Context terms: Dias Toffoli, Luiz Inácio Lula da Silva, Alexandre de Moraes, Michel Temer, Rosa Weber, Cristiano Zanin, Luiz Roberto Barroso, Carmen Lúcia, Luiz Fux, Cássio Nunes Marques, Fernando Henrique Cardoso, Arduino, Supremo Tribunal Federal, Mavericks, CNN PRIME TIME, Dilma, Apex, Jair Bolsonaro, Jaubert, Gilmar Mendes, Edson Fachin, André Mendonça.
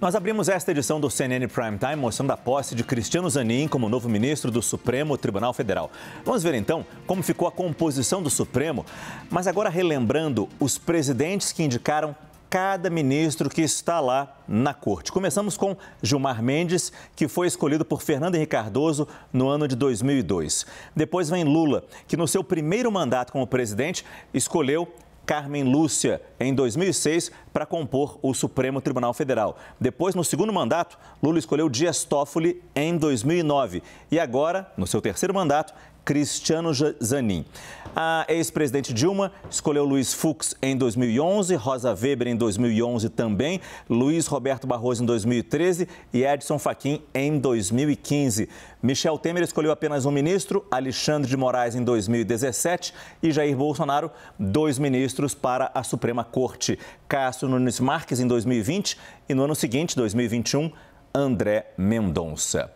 Nós abrimos esta edição do CNN Prime Time mostrando a posse de Cristiano Zanin como novo ministro do Supremo Tribunal Federal. Vamos ver então como ficou a composição do Supremo, mas agora relembrando os presidentes que indicaram cada ministro que está lá na corte. Começamos com Gilmar Mendes, que foi escolhido por Fernando Henrique Cardoso no ano de 2002. Depois vem Lula, que no seu primeiro mandato como presidente escolheu Carmen Lúcia, em 2006, para compor o Supremo Tribunal Federal. Depois, no segundo mandato, Lula escolheu Dias Toffoli, em 2009. E agora, no seu terceiro mandato, Cristiano Zanin. A ex-presidente Dilma escolheu Luiz Fux em 2011, Rosa Weber em 2011 também, Luiz Roberto Barroso em 2013 e Edson Fachin em 2015. Michel Temer escolheu apenas um ministro, Alexandre de Moraes em 2017 e Jair Bolsonaro, dois ministros para a Suprema Corte. Cássio Nunes Marques em 2020 e no ano seguinte, 2021, André Mendonça.